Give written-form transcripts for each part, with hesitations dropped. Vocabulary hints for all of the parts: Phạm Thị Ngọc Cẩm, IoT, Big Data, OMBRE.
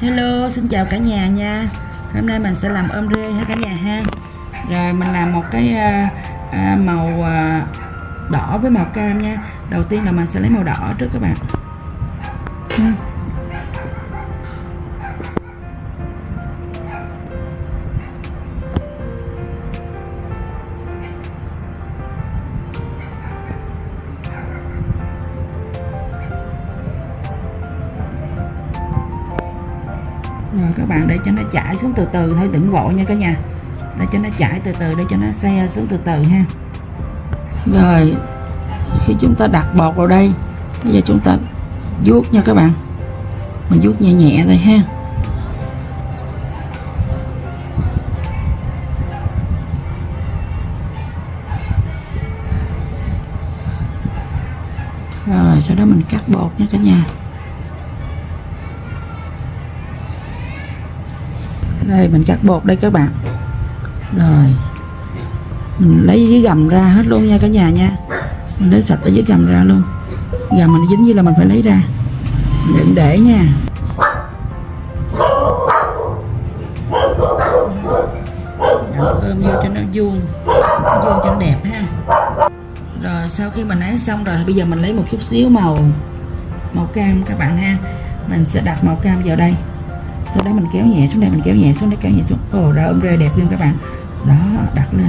Hello, xin chào cả nhà nha. Hôm nay mình sẽ làm ôm rê ha cả nhà ha. Rồi mình làm một cái màu đỏ với màu cam nha. Đầu tiên là mình sẽ lấy màu đỏ trước các bạn. Rồi các bạn để cho nó chảy xuống từ từ thôi, đừng vội nha cả nhà. Để cho nó chảy từ từ, để cho nó se xuống từ từ ha. Rồi khi chúng ta đặt bột vào đây, bây giờ chúng ta vuốt nha các bạn. Mình vuốt nhẹ nhẹ thôi ha. Rồi sau đó mình cắt bột nha cả nhà. Đây mình cắt bột đây các bạn. Rồi mình lấy dưới gầm ra hết luôn nha cả nhà nha. Mình lấy sạch ở dưới gầm ra luôn. Gầm mình dính như là mình phải lấy ra. Mình đừng để nha. Ôm vô cho nó vuông, vuông cho nó đẹp ha. Rồi sau khi mình lấy xong rồi, bây giờ mình lấy một chút xíu màu cam các bạn ha. Mình sẽ đặt màu cam vào đây. Sau đó mình kéo nhẹ xuống đây, mình kéo nhẹ xuống đây, kéo nhẹ xuống. Ồ, ra ôm rê đẹp luôn các bạn. Đó, đặt lên.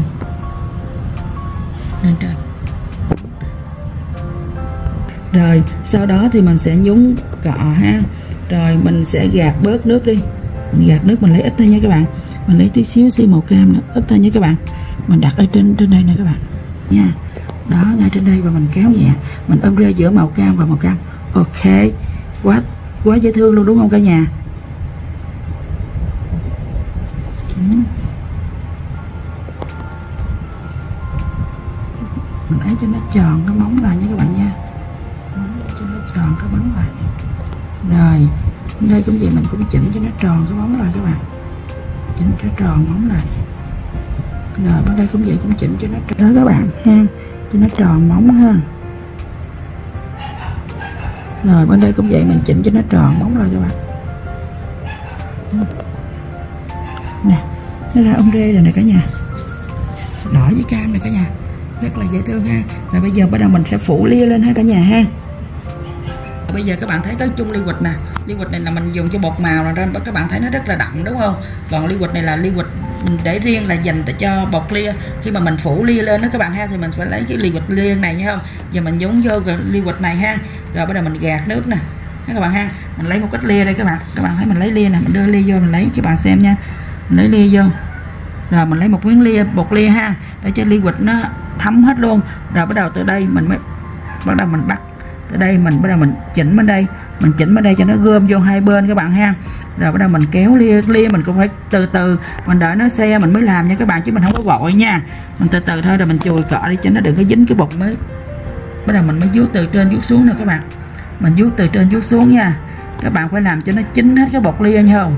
Lên trên. Rồi, sau đó thì mình sẽ nhúng cọ ha. Rồi mình sẽ gạt bớt nước đi. Mình gạt nước mình lấy ít thôi nha các bạn. Mình lấy tí xíu xi màu cam nữa, ít thôi nha các bạn. Mình đặt ở trên đây nè các bạn. Nha. Đó, ngay trên đây và mình kéo nhẹ. Mình ôm rê giữa màu cam và màu cam. Ok. Quá dễ thương luôn đúng không cả nhà? Mình lấy cho nó tròn cái bóng lại nha các bạn nha. Cho nó tròn cái bóng lại. Rồi đây cũng vậy, mình cũng chỉnh cho nó tròn cái bóng lại các bạn. Chỉnh cho tròn bóng lại. Rồi bên đây cũng vậy, cũng chỉnh cho nó tròn đó các bạn ha. Cho nó tròn bóng ha. Rồi bên đây cũng vậy, mình chỉnh cho nó tròn bóng lại các bạn. Nè, nó ra ôm rê rồi nè cả nhà. Đỏ với cam nè cả nhà, rất là dễ thương ha. Rồi bây giờ bắt đầu mình sẽ phủ lia lên ha cả nhà ha. Bây giờ các bạn thấy cái chung liquid nè. Liquid này là mình dùng cho bột màu rồi, nên các bạn thấy nó rất là đậm đúng không? Còn liquid này là liquid để riêng là dành cho bột lia. Khi mà mình phủ lia lên đó các bạn ha, thì mình phải lấy cái liquid lia này nha không. Giờ mình nhúng vô cái liquid này ha. Rồi bắt đầu mình gạt nước nè các bạn ha. Mình lấy một ít lia đây các bạn. Các bạn thấy mình lấy lia nè, mình đưa lia vô, mình lấy cho bạn xem nha. Mình lấy lia vô. Rồi mình lấy một miếng lia, bột lia ha, để cho liquid nó thấm hết luôn. Rồi bắt đầu từ đây mình mới bắt đầu mình bắt. Từ đây mình bắt đầu mình chỉnh bên đây. Mình chỉnh bên đây cho nó gom vô hai bên các bạn ha. Rồi bắt đầu mình kéo lia mình cũng phải từ từ. Mình đợi nó se mình mới làm nha các bạn, chứ mình không có vội nha. Mình từ từ thôi, rồi mình chùi cọ đi cho nó đừng có dính cái bột mới. Bắt đầu mình mới vuốt từ trên vuốt xuống nè các bạn. Mình vuốt từ trên vuốt xuống nha. Các bạn phải làm cho nó chín hết cái bột lia nha không.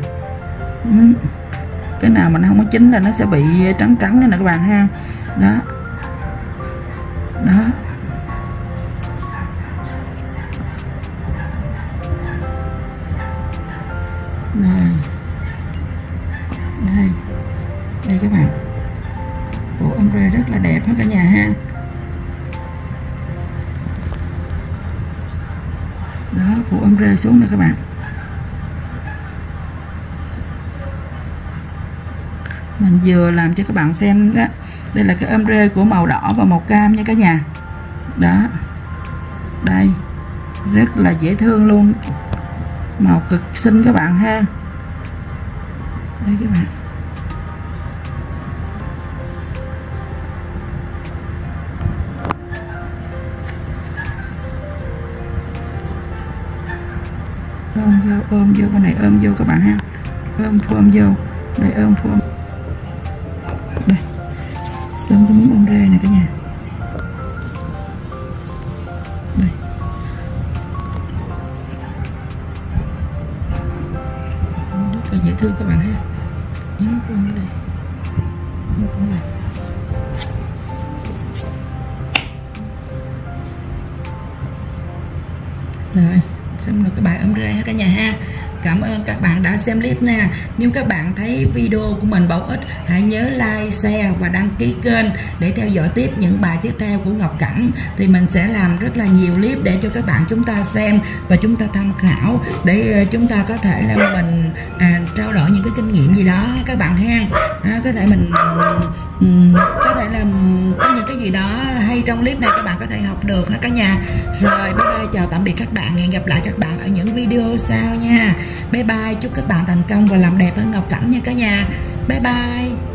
Cái nào mình không có chín là nó sẽ bị trắng trắng nè các bạn ha. Đó. Đó. Đây. Đây. Đây các bạn. Bộ ôm rê rất là đẹp hết cả nhà ha. Đó, phụ ôm rê xuống nè các bạn. Mình vừa làm cho các bạn xem đó. Đây là cái ôm rê của màu đỏ và màu cam nha cả nhà. Đó. Đây. Rất là dễ thương luôn. Màu cực xinh các bạn ha. Đây các bạn. Ôm vô bên này, ôm vô các bạn ha. Ôm vô. Đây ôm. Đây. Xong cái miếng ôm rê này cả nhà. Đây. Rất là dễ thương các bạn ha. Miếng ôm ở đây. Rồi, xong rồi cái bài ôm rê ha cả nhà ha. Cảm ơn các bạn đã xem clip nha. Nếu các bạn thấy video của mình bổ ích, hãy nhớ like, share và đăng ký kênh để theo dõi tiếp những bài tiếp theo của Ngọc Cẩm. Thì mình sẽ làm rất là nhiều clip để cho các bạn chúng ta xem và chúng ta tham khảo, để chúng ta có thể là mình trao đổi những cái kinh nghiệm gì đó các bạn ha. Có thể mình có thể là có những cái gì đó hay trong clip này các bạn có thể học được ha cả nhà. Rồi bye bye, chào tạm biệt các bạn, hẹn gặp lại các bạn ở những video sau nha. Bye bye, chúc các bạn thành công và làm đẹp ở Ngọc Cẩm nha cả nhà. Bye bye.